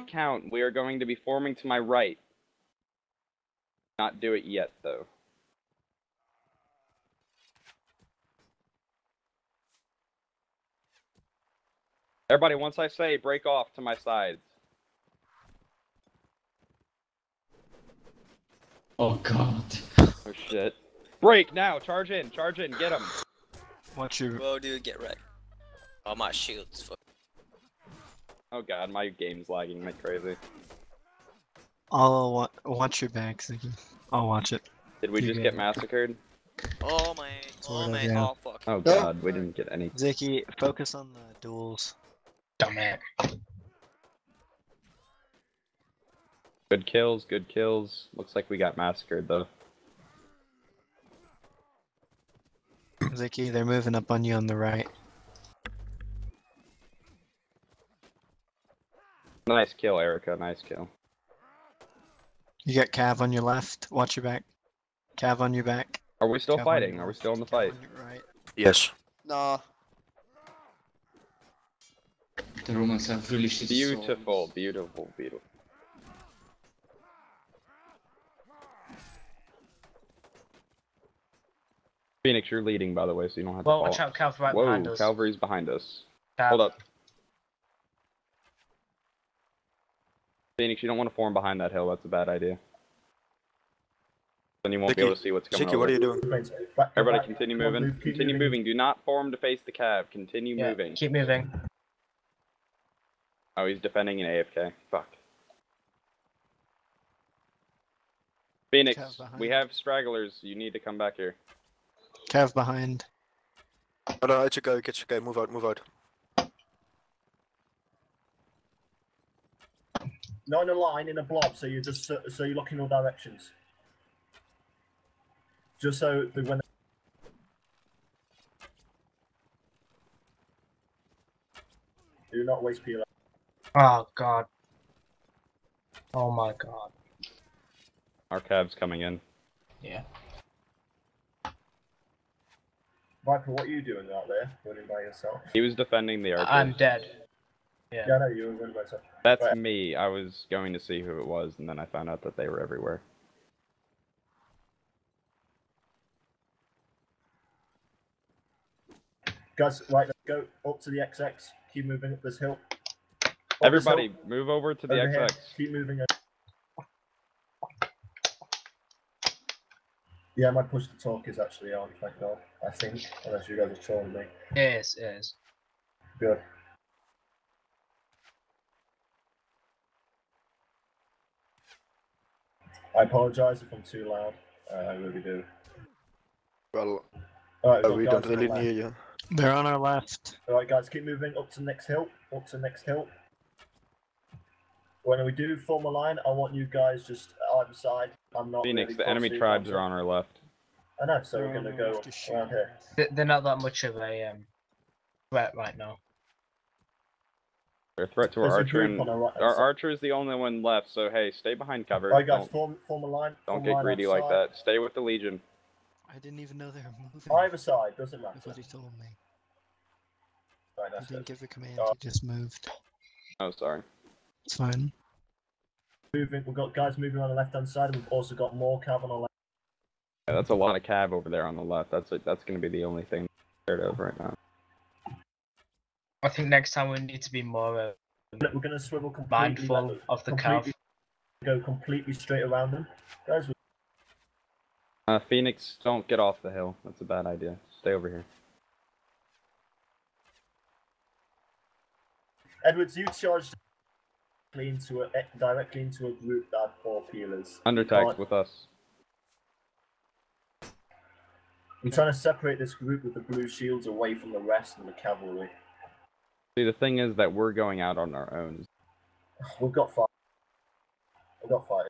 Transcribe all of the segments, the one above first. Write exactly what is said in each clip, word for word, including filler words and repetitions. I count, we are going to be forming to my right. Not do it yet, though. Everybody, once I say, break off to my sides. Oh, God. Oh, shit. Break now! Charge in! Charge in! Get him! Watch you. Whoa, dude, get wrecked. Oh, my shield's fucked. Oh, God, my game's lagging like crazy. I'll wa watch your back, Zicky. I'll watch it. Did we you just get, get massacred? Oh, my. Oh, my. Yeah. Oh, fuck. Oh, God, we didn't get any. Zicky, focus on the duels. Dumbass. Good kills, good kills. Looks like we got massacred, though. Zicky, they're moving up on you on the right. Nice kill, Erica. Nice kill. You got Cav on your left. Watch your back. Cav on your back. Are we still Cav fighting? Are we still in the Cav fight? Right. Yes. Nah. The Romans have really shit. Beautiful, beautiful, beautiful. Phoenix, you're leading, by the way, so you don't have to well, fall. Watch out, Calvary's right behind us. Whoa, Calvary's behind us. Cal Hold up. Phoenix, you don't want to form behind that hill, that's a bad idea. Then you won't Zicky, be able to see what's coming on. Zicky, what are you doing? Everybody continue moving. Move, continue moving. moving. Do not form to face the Cav. Continue yeah, moving. Keep moving. Oh, he's defending an A F K. Fuck. Phoenix, we have stragglers. You need to come back here. Cav behind. Oh no, it's a go, it's a go, move out, move out. Not in a line, in a blob, so you're just, so, so you look in all directions. Just so that when... Do not waste P L. Oh god. Oh my god. Our Cav's coming in. Yeah. Michael, what are you doing out there, running by yourself? He was defending the archers. I'm dead. Yeah, yeah no, you were running by yourself. That's right. Me. I was going to see who it was, and then I found out that they were everywhere. Guys, right, go up to the X X. Keep moving up this hill. Up Everybody, this hill. move over to the over X X. Here. Keep moving over. Yeah, my push to talk is actually on, thank God, I think, unless you guys are trolling me. Yes, yes. Good. I apologise if I'm too loud, uh, I really do. Well, right, uh, we don't really hear you. They're on our left. Alright guys, keep moving up to the next hill, up to the next hill. When we do form a line, I want you guys just either side. I'm not Phoenix, really the enemy tribes also. are on our left. I know, so we're gonna go around here. They're not that much of a um, threat right now. They're a threat to our There's archer, and our, right our archer is the only one left, so hey, stay behind cover. Alright guys, form, form a line. Don't get line greedy outside. like that. Stay with the Legion. I didn't even know they were moving. Either side, doesn't matter. Nobody told me. Right, I didn't it. give a command, oh. It just moved. Oh, sorry. It's fine. Moving, we've got guys moving on the left-hand side, and we've also got more Cav on the left. Yeah, that's a lot of Cav over there on the left. That's a, that's going to be the only thing scared of right now. I think next time we need to be more uh, we're going to swivel completely mindful left, of the Cav. Go completely straight around them, guys. Uh, Phoenix, don't get off the hill. That's a bad idea. Stay over here. Edwards, you charged. Into a, directly into a group that had four peelers. Undertagged with us. I'm trying to separate this group with the blue shields away from the rest and the cavalry. See, the thing is that we're going out on our own. We've got five. We've got five.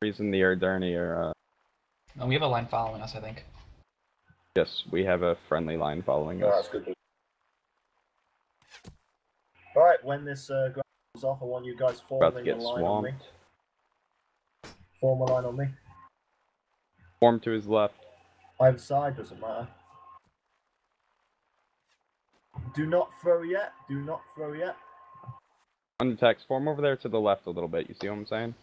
The reason the Arderni are. Uh... No, we have a line following us, I think. Yes, we have a friendly line following oh, us. That's good. Alright, when this uh, ground goes off, I want you guys forming a line swamped. on me. Form a line on me. Form to his left. Either side, doesn't matter. Do not throw yet, do not throw yet. Undetex, form over there to the left a little bit, you see what I'm saying?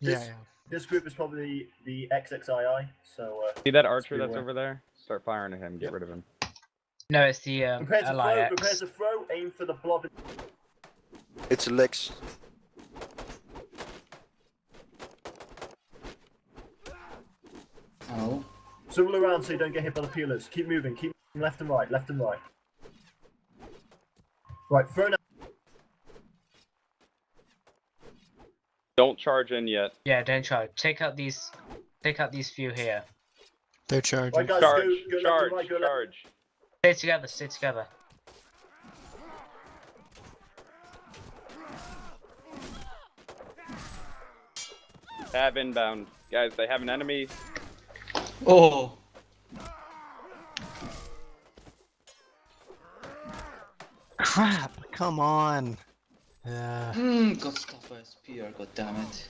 Yeah, this, yeah. This group is probably the X X I I, so... Uh, see that archer that's over there? Start firing at him, get yep. rid of him. No, it's the, um, prepare to throw, prepare to throw, aim for the blob. It's Lex. Oh. Circle around so you don't get hit by the peelers. Keep moving, keep moving left and right, left and right. Right, throw now. Don't charge in yet. Yeah, don't charge. Take out these, take out these few here. They're charging. Right, guys, charge, go, go charge, right, charge. Stay together, stay together. Have inbound. Guys, they have an enemy. Oh. Crap, come on. Yeah. Mm, got stuff by S P R, goddammit.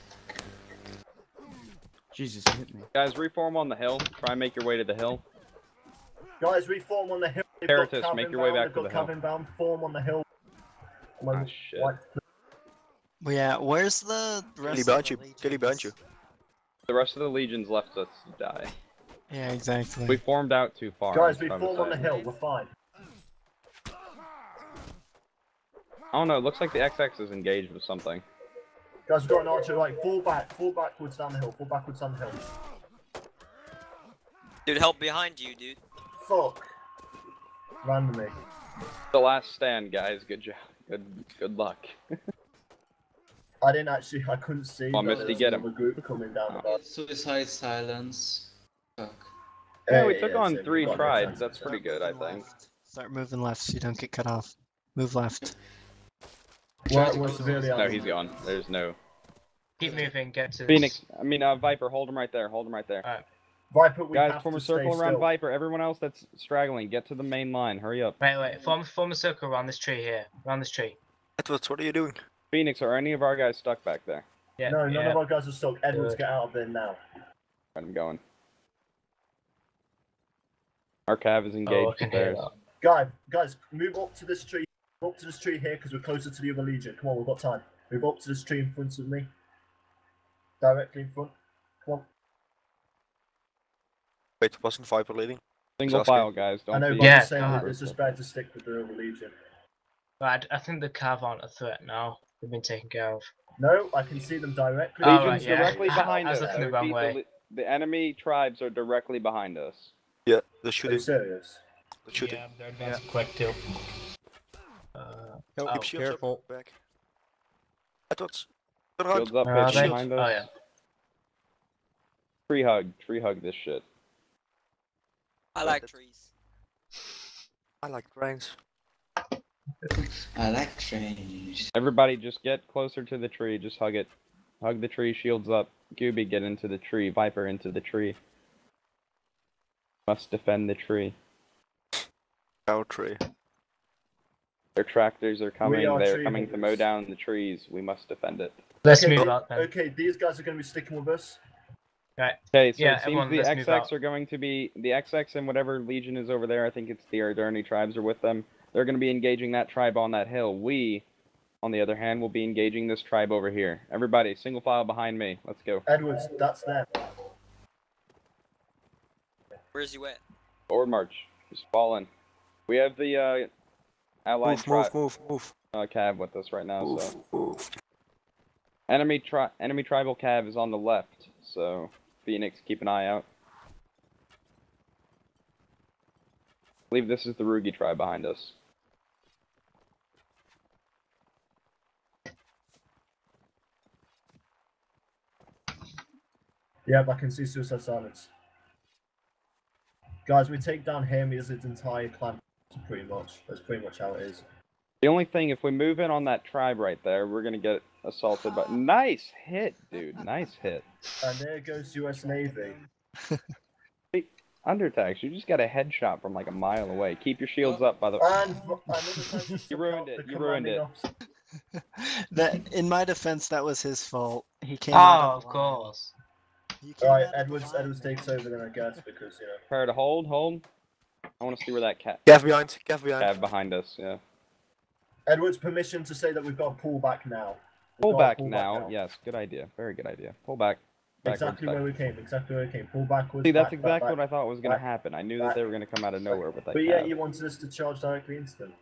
Jesus, hit me. Guys, reform on the hill. Try and make your way to the hill. Guys, reform on the hill. Heritus, make your way back to the hill. Inbound, form on the hill. Oh, shit. Well, yeah, where's the rest of the legions? Get about you. The rest of the legions left us to die. Yeah, exactly. We formed out too far. Guys, we formed on the hill. We're fine. I don't know, it looks like the X X is engaged with something. Guys, we've got an archer, right, fall back, fall backwards down the hill, fall backwards down the hill. Dude, help behind you, dude. Fuck. Randomly. The last stand, guys, good job, good good luck. I didn't actually, I couldn't see. Oh, Misty, get him. Group coming down oh. the Suicide silence. Fuck. Yeah, hey, we took yeah, on so three trides, that's pretty good, I think. Left. Start moving left so you don't get cut off. Move left. Well, we're severely no, he's gone. There's no. Keep moving. Get to Phoenix. This. I mean, uh, Viper. Hold him right there. Hold him right there. Right. Viper, we guys, have form to a circle around still. Viper. Everyone else that's straggling, get to the main line. Hurry up. Wait, wait. Form, form a circle around this tree here. Around this tree. Edwards, what are you doing? Phoenix, are any of our guys stuck back there? Yeah. No, none yeah. of our guys are stuck. Edwards, get out of there now. I'm going. Our cav is engaged. Oh, okay. Guys, guys, move up to this tree. Up to this tree here because we're closer to the other legion. Come on, we've got time. Move up to this tree in front of me. Directly in front. Come on. Wait, wasn't Viper leading? Single file, guys. Don't I know, but yeah, I'm saying that it's just better to stick with the other legion. But I think the Cav aren't a threat now. They've been taken care of. No, I can see them directly. Oh, Legion's right, yeah. directly behind us. The, wrong way. The, the enemy tribes are directly behind us. Yeah, they're shooting. Are you serious? They're shooting. Yeah, they're advancing yeah. quick too. Uh, no, oh, careful. Back. Edwards. Shields up, uh, shield. Behind us. Oh, yeah. Tree hug, tree hug this shit. I like trees. I like trains. I like trains. Everybody just get closer to the tree, just hug it. Hug the tree, shields up. Gooby, get into the tree, Viper into the tree. Must defend the tree. Our tree. Their tractors are coming, are they're coming to mow down the trees, we must defend it. Let's okay, move up then. Okay, these guys are going to be sticking with us. Right. Okay, so yeah, it seems everyone, the X X are going to be, the X X and whatever legion is over there, I think it's the Arderni tribes are with them, they're going to be engaging that tribe on that hill. We, on the other hand, will be engaging this tribe over here. Everybody, single file behind me, let's go. Edwards, that's them. Where's you at? Forward march, just falling. We have the, uh... Allied move, tribe. move, move, move. Uh, cav with us right now, move, so. Move. Enemy tri enemy tribal cav is on the left, so Phoenix, keep an eye out. I believe this is the Rugi tribe behind us. Yeah, I can see suicide silence. Guys, we take down him, he has his entire clan. Pretty much. That's pretty much how it is. The only thing, if we move in on that tribe right there, we're gonna get assaulted by. Nice hit, dude. Nice hit. And there goes U S Navy. Undertax, you just got a headshot from like a mile away. Keep your shields up, by the way. You ruined it. You ruined it. That, in my defense, that was his fault. He came. Oh, out of, of course. Alright, Edwards. Edwards takes over then, I guess, because you know. Prepare to hold. Hold. I want to see where that cat. Gav behind. Gav behind. Gav behind us. Yeah. Edwards, permission to say that we've got to pull back now. We've pull back pull now. Back yes, good idea. Very good idea. Pull back. Exactly where we came. Exactly where we came. Pull backwards. See, that's back, exactly back, what I thought was going to happen. I knew back, that they were going to come out of nowhere with that. But yeah, cab. You wanted us to charge directly into them.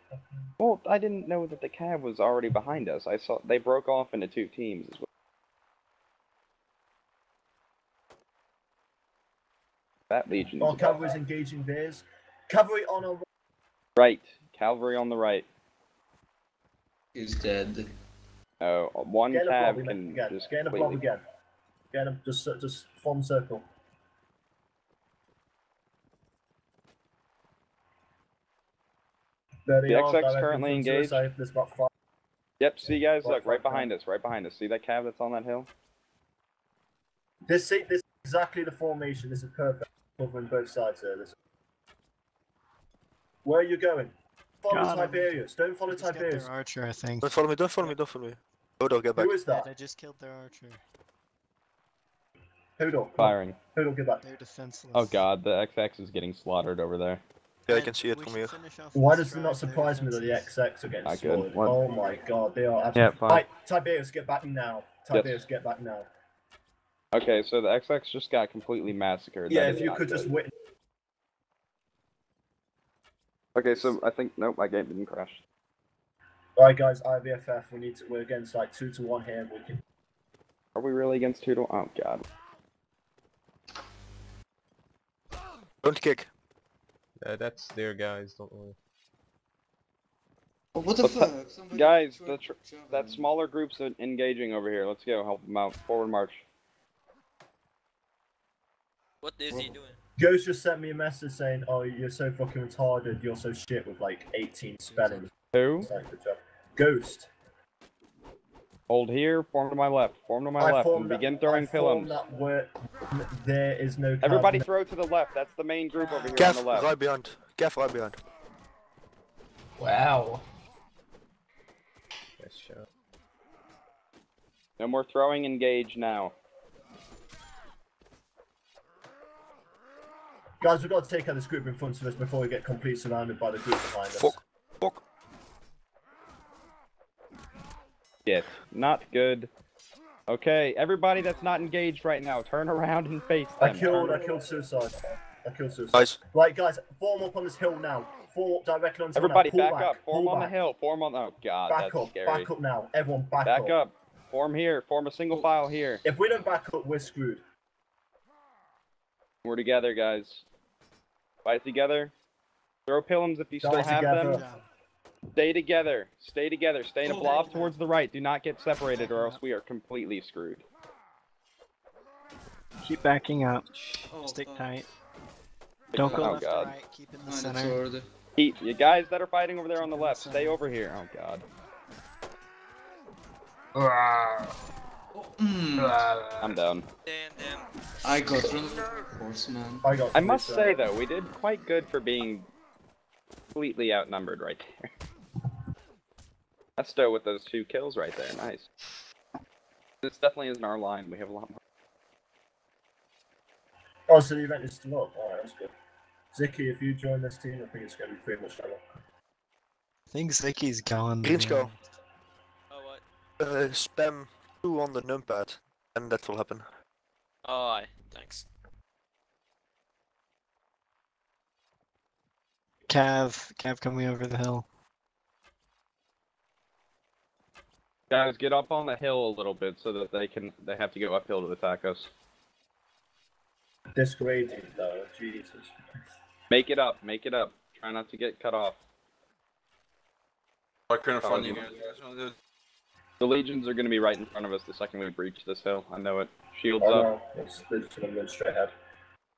Well, I didn't know that the cab was already behind us. I saw they broke off into two teams as well. That legion. Oh, Calvary's engaging theirs. Cavalry on our right. Calvary on the right. Who's dead? Oh, one cab can again. just get in a blob again. Get him, just, just form circle. The X X currently engaged. Yep, see yeah, guys, look, right behind us, right behind us. See that cab that's on that hill? This, this is exactly the formation, this is perfect. Covering both sides here. This. Where are you going? Follow God, Tiberius, don't follow Tiberius. Archer, I think. Don't follow me, don't follow me, don't follow me. Oh, don't get back. Who is that? Yeah, they just killed their archer. Hoodo, firing. Hoodo, get back. They're defenseless. Oh god, the X X is getting slaughtered over there. Yeah, I can see it from here. Why does it not surprise me that the X X are getting slaughtered? Oh my god, they are absolutely... Yeah, right, Tiberius, get back now. Tiberius, yes. get back now. Okay, so the X X just got completely massacred. Yeah, that if you could good. just witness... Okay, so I think... Nope, my game didn't crash. Alright guys, I B F F, we need to... We're against like two to one here. We can... Are we really against two to one? Oh god. Don't kick. Uh, that's their guys, don't worry. What the fuck? Somebody guys, the tr that smaller group's engaging over here. Let's go, help them out. Forward march. What is he doing? Ghost just sent me a message saying, oh, you're so fucking retarded, you're so shit with like eighteen spelling. Who? Ghost. Hold here, form to my left, form to my I left, and begin that, throwing pillums. There is no Everybody no. throw to the left, that's the main group over here Geth, on the left. Right behind. Geth, right behind. Wow. Nice shot. No more throwing, engage now. Guys, we've got to take out this group in front of us before we get completely surrounded by the group behind us. Fuck. Fuck. Yes, not good. Okay, everybody that's not engaged right now, turn around and face them. I killed, I killed suicide. I killed suicide. Nice. Right, guys, form up on this hill now. Form up directly on this hill. Everybody back, back up. Form on back. the hill. Form on. Oh god, back that's up. scary. Back up now. Everyone back, back up. Back up. Form here. Form a single file here. If we don't back up, we're screwed. We're together, guys. Fight together. Throw pillums if you Die still have together. them. Stay together. Stay together. Stay in a blob towards the right. Do not get separated or else we are completely screwed. Keep backing up. Oh, Stick fuck. tight. Don't go oh, left god. right. Keep in the center. Keep, you guys that are fighting over there on the left, stay over here. Oh god. I'm down. Damn, damn. I got through the course, man. I, got I must side. say though, we did quite good for being completely outnumbered right there. Esto with those two kills right there, nice. This definitely isn't our line, we have a lot more. Oh, so the event is still up, alright, that's good. Zicky, if you join this team, I think it's going to be pretty much trouble. I think Zicky's gone. Let's go. Oh, what? Uh, spam two on the numpad, and that will happen. Oh, aye, thanks. Cav, Cav coming over the hill. Guys, get up on the hill a little bit so that they can, they have to go uphill to attack us. This grading though, Jesus. Make it up, make it up. Try not to get cut off. I couldn't find you guys. The legions are going to be right in front of us the second we breach this hill. I know it. Shields oh, up. No. It's, it's gonna go straight ahead.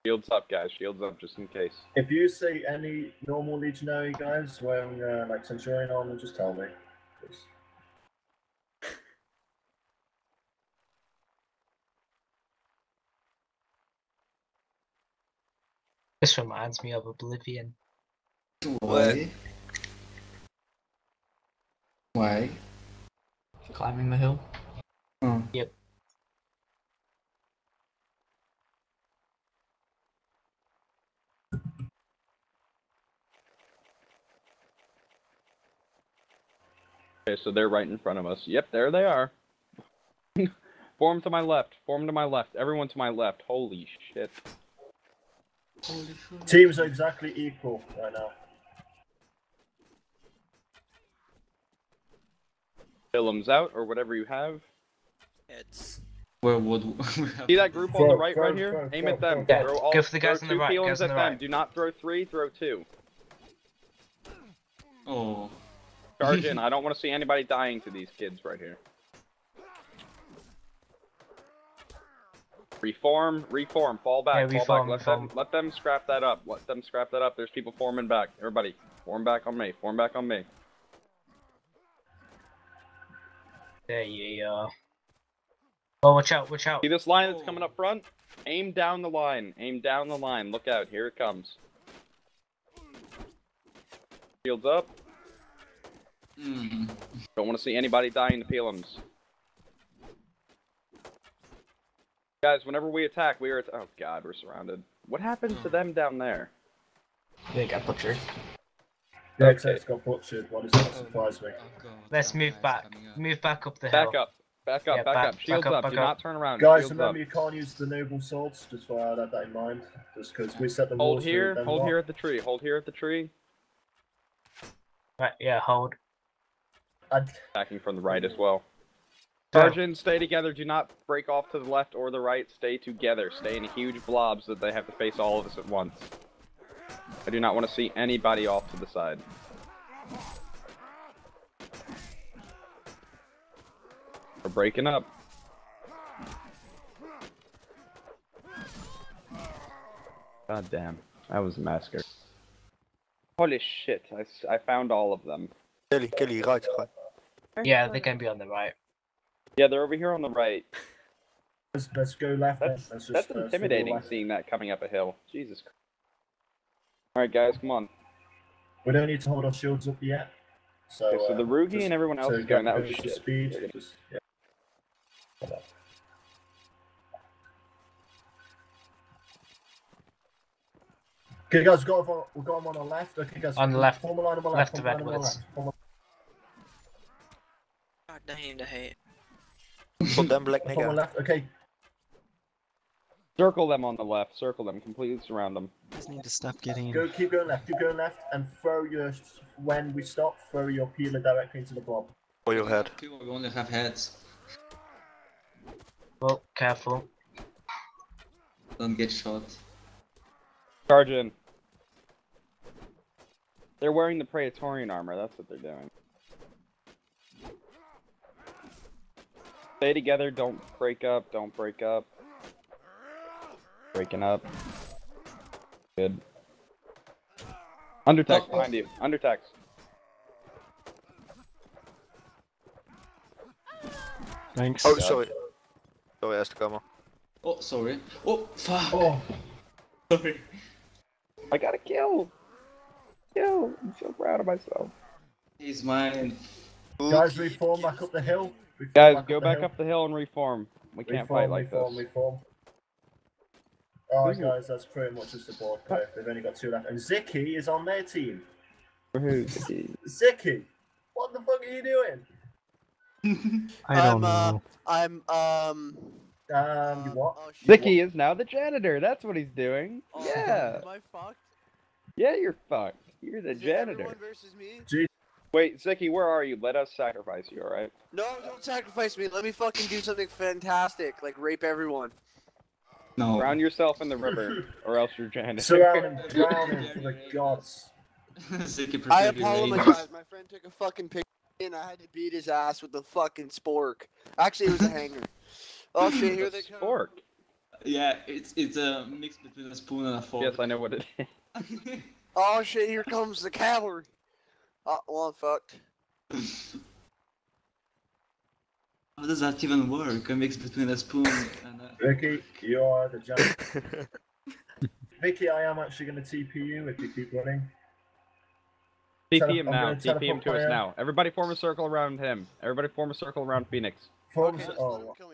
Shields up, guys. Shields up, just in case. If you see any normal legionary guys wearing uh, like centurion armor, just tell me. Please. This reminds me of Oblivion. Why? Why? Climbing the hill. Oh. Yep. Okay, so they're right in front of us. Yep, there they are. Form to my left. Form to my left. Everyone to my left. Holy shit. Holy shit. Teams are exactly equal right now. Films out, or whatever you have. It's... Where would... See that group on the right right here? Aim at them. Yeah. Throw all... Go for the guys on the right. Guys on the right. Do not throw three, throw two. Oh. Charge in. I don't want to see anybody dying to these kids right here. Reform, reform, fall back, yeah, fall reform, back. Let reform. them, let them scrap that up. Let them scrap that up. There's people forming back. Everybody, form back on me. Form back on me. There you are. Oh, watch out! Watch out! See this line that's coming up front? Aim down the line. Aim down the line. Look out! Here it comes. Shields up. Mm. Don't want to see anybody dying to Pelums. Guys, whenever we attack, we are at- oh god, we're surrounded. What happened to them down there? They got butchered. The okay. X X got butchered, why does that surprise me? Oh, oh, let's move back. Move back up the hill. Back up. Back up, yeah, back, back up. Shields back up, up. Back do up. Not turn around. Guys, Shields remember up. You can't use the noble swords, just so I had that in mind. Just because we set the walls. Hold here, hold what? Here at the tree, hold here at the tree. Right, yeah, hold. I'd... Attacking from the right as well. Sergeant, stay together. Do not break off to the left or the right. Stay together. Stay in huge blobs that they have to face all of us at once. I do not want to see anybody off to the side. We're breaking up. God damn. That was a massacre. Holy shit. I, I found all of them. Kelly, Kelly, right, right. Yeah, they can be on the right. Yeah, they're over here on the right. Let's, let's go left. That's, let's just, that's uh, intimidating seeing that coming up a hill. Jesus Christ. Alright guys, come on. We don't need to hold our shields up yet. So, okay, so uh, the Rugi and everyone else so is going that way. Speed. Just, yeah. Okay guys, we've got, on, we've got them on the left. Okay guys, on the left. Form a line on the left. Left of Edwards. God damn the hate. Put them black nigga. On the left. Okay. Circle them on the left. Circle them. Completely surround them. I just need to stop getting in. Go, keep going left. Keep going left, and throw your. When we stop, throw your peeler directly into the blob. Or your head. We only have heads. Well, careful. Don't get shot. Charge in. They're wearing the Praetorian armor. That's what they're doing. Stay together, don't break up, don't break up. Breaking up. Good. Undertax behind you, undertax. Thanks. Oh, sorry. Sorry, Estogamo. Oh, sorry. Oh, fuck. Oh. Sorry. I got a kill. Kill. I'm so proud of myself. He's mine. Guys, reform back up the hill. Guys, back go up back hill. Up the hill and reform. We reform, can't fight like reform, this. Reform, reform. Alright guys, that's pretty much just the board player. They've only got two left. And Zicky is on their team. Who's Zicky? Zicky! What the fuck are you doing? I don't I'm, uh, know. I'm, um... Um, uh, what? Oh, Zicky what? Is now the janitor, that's what he's doing. Oh, yeah! Am I fucked? Yeah, you're fucked. You're the is janitor. Versus me? G Wait, Zicky, where are you? Let us sacrifice you, alright? No, don't sacrifice me. Let me fucking do something fantastic, like rape everyone. No. Drown yourself in the river, or else you're janitor. Surround him, drown him for the gods. Zicky, I apologize. My friend took a fucking picture and I had to beat his ass with the fucking spork. Actually, it was a hanger. Oh shit, here they come. Spork? Yeah, it's, it's a mix between a spoon and a fork. Yes, I know what it is. Oh shit, here comes the cavalry. Oh, well, I'm fucked. How does that even work? A mix between a spoon and a... Vicky, you are the janitor. Vicky, I am actually going to T P you if you keep running. T P him now. T P him to us now. Everybody form a circle around him. Everybody form a circle around Phoenix. Form... Okay. Oh,